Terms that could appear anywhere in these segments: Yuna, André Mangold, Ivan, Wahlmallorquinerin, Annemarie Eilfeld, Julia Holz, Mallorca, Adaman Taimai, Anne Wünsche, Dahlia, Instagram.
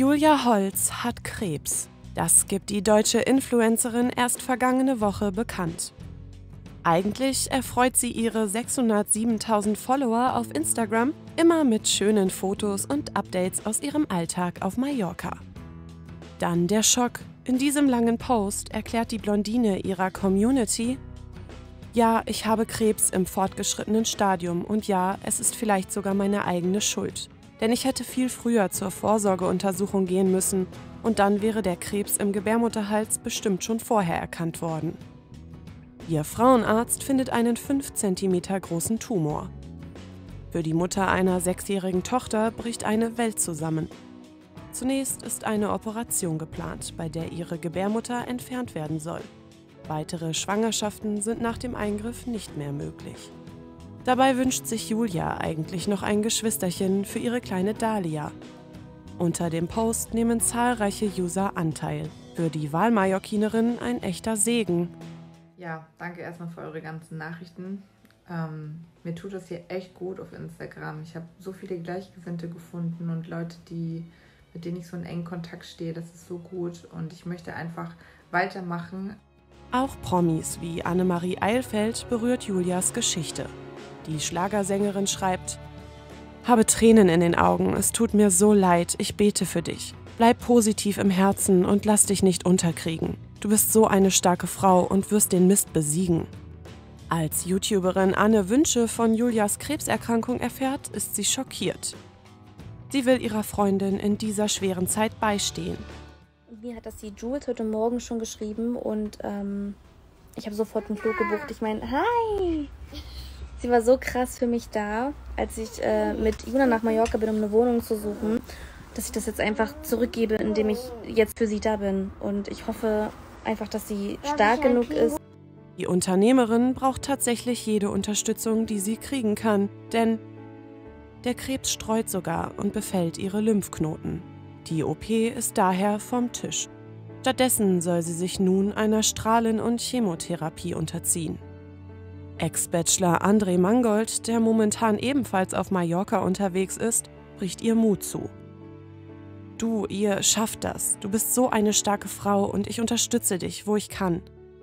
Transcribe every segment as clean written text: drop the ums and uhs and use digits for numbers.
Julia Holz hat Krebs. Das gibt die deutsche Influencerin erst vergangene Woche bekannt. Eigentlich erfreut sie ihre 607.000 Follower auf Instagram immer mit schönen Fotos und Updates aus ihrem Alltag auf Mallorca. Dann der Schock. In diesem langen Post erklärt die Blondine ihrer Community: Ja, ich habe Krebs im fortgeschrittenen Stadium und ja, es ist vielleicht sogar meine eigene Schuld. Denn ich hätte viel früher zur Vorsorgeuntersuchung gehen müssen und dann wäre der Krebs im Gebärmutterhals bestimmt schon vorher erkannt worden. Ihr Frauenarzt findet einen 5 cm großen Tumor. Für die Mutter einer 6-jährigen Tochter bricht eine Welt zusammen. Zunächst ist eine Operation geplant, bei der ihre Gebärmutter entfernt werden soll. Weitere Schwangerschaften sind nach dem Eingriff nicht mehr möglich. Dabei wünscht sich Julia eigentlich noch ein Geschwisterchen für ihre kleine Dahlia. Unter dem Post nehmen zahlreiche User Anteil. Für die Wahlmallorquinerin ein echter Segen. Ja, danke erstmal für eure ganzen Nachrichten. Mir tut das hier echt gut auf Instagram. Ich habe so viele Gleichgesinnte gefunden und Leute, mit denen ich so in engen Kontakt stehe. Das ist so gut und ich möchte einfach weitermachen. Auch Promis wie Annemarie Eilfeld berührt Julias Geschichte. Die Schlagersängerin schreibt: Habe Tränen in den Augen, es tut mir so leid, ich bete für dich. Bleib positiv im Herzen und lass dich nicht unterkriegen. Du bist so eine starke Frau und wirst den Mist besiegen. Als YouTuberin Anne Wünsche von Julias Krebserkrankung erfährt, ist sie schockiert. Sie will ihrer Freundin in dieser schweren Zeit beistehen. Mir hat das die Jules heute Morgen schon geschrieben und ich habe sofort einen Flug gebucht. Ich meine, hi! Sie war so krass für mich da, als ich mit Yuna nach Mallorca bin, um eine Wohnung zu suchen, dass ich das jetzt einfach zurückgebe, indem ich jetzt für sie da bin. Und ich hoffe einfach, dass sie stark genug ist. Die Unternehmerin braucht tatsächlich jede Unterstützung, die sie kriegen kann. Denn der Krebs streut sogar und befällt ihre Lymphknoten. Die OP ist daher vom Tisch. Stattdessen soll sie sich nun einer Strahlen- und Chemotherapie unterziehen. Ex-Bachelor André Mangold, der momentan ebenfalls auf Mallorca unterwegs ist, bricht ihr Mut zu. Du, ihr schafft das. Du bist so eine starke Frau und ich unterstütze dich, wo ich kann.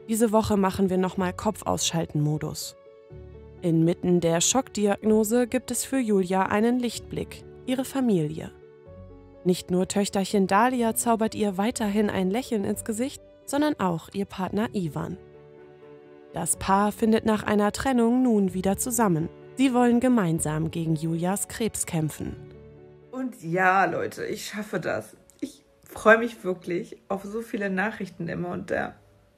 Diese Woche machen wir nochmal Kopf-Ausschalten-Modus. Inmitten der Schockdiagnose gibt es für Julia einen Lichtblick, ihre Familie. Nicht nur Töchterchen Dahlia zaubert ihr weiterhin ein Lächeln ins Gesicht, sondern auch ihr Partner Ivan. Das Paar findet nach einer Trennung nun wieder zusammen. Sie wollen gemeinsam gegen Julias Krebs kämpfen. Und ja, Leute, ich schaffe das. Ich freue mich wirklich auf so viele Nachrichten immer und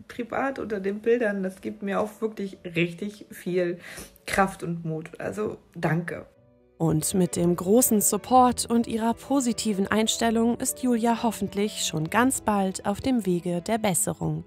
privat unter den Bildern. Das gibt mir auch wirklich richtig viel Kraft und Mut. Also danke. Und mit dem großen Support und ihrer positiven Einstellung ist Julia hoffentlich schon ganz bald auf dem Wege der Besserung.